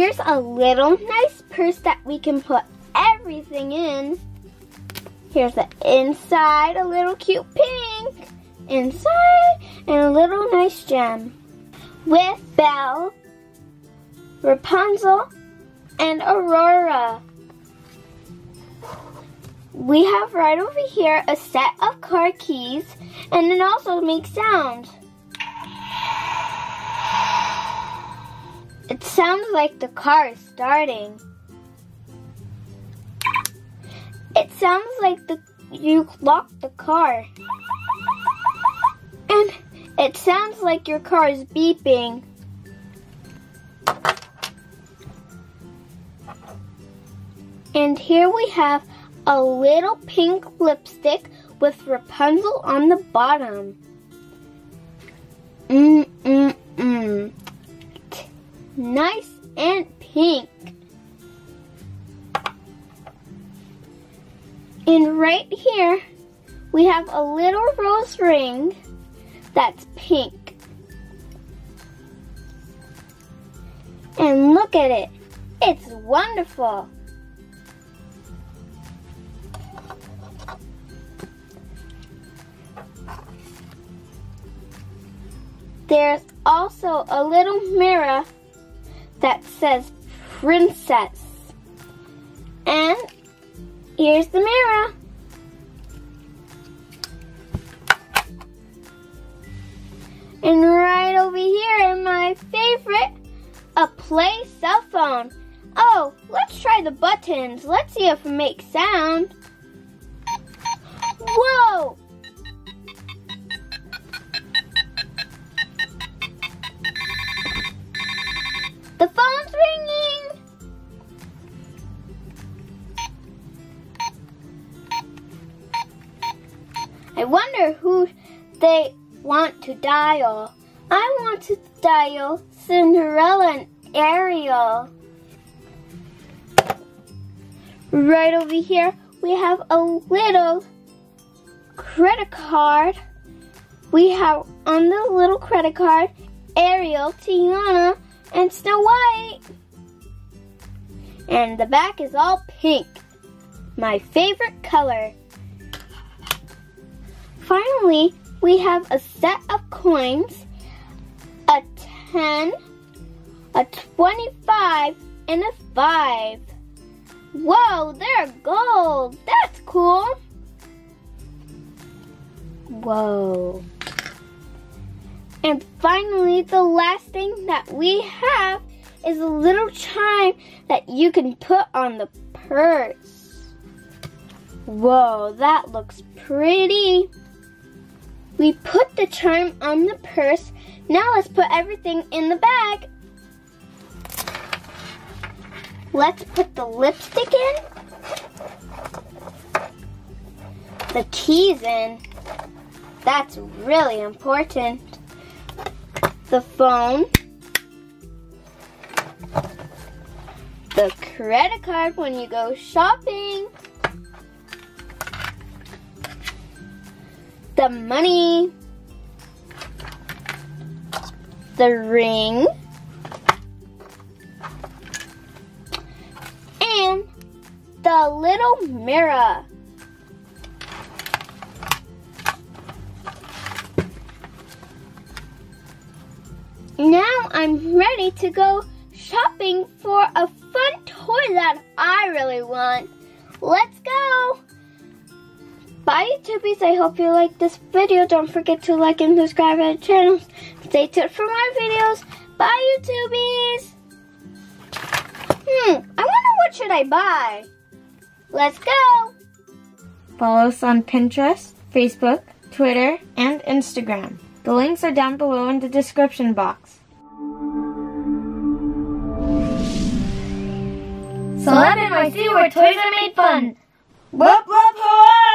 Here's a little nice purse that we can put everything in. Here's the inside, a little cute pink inside, and a little nice gem. With Belle, Rapunzel, and Aurora. We have right over here a set of car keys, and it also makes sound. It sounds like the car is starting. It sounds like you locked the car. And it sounds like your car is beeping. And here we have a little pink lipstick with Rapunzel on the bottom. Nice and pink. And right here, we have a little rose ring that's pink. And look at it. It's wonderful. There's also a little mirror that says princess. And here's the mirror. And right over here in my favorite, a play cell phone. Oh, let's try the buttons. Let's see if it makes sound. Whoa! The phone's ringing! I wonder who they want to dial. I want to dial Cinderella and Ariel. Right over here, we have a little credit card. We have on the little credit card, Ariel, Tiana, and Snow White. And the back is all pink, my favorite color. Finally, we have a set of coins, a 10, a 25, and a 5. Whoa, they're gold. That's cool. Whoa. And finally, the last thing that we have is a little chime that you can put on the purse. Whoa, that looks pretty. We put the chime on the purse. Now let's put everything in the bag. Let's put the lipstick in, the keys in. That's really important. The phone, the credit card when you go shopping, the money, the ring, and the little mirror. Now I'm ready to go shopping for a fun toy that I really want. Let's go! Bye, YouTubies. I hope you liked this video. Don't forget to like and subscribe to our channel. Stay tuned for more videos. Bye, YouTubies! I wonder what should I buy? Let's go! Follow us on Pinterest, Facebook, Twitter, and Instagram. The links are down below in the description box. Celeb NYC, where toys are made fun. Whoop, whoop, hooray!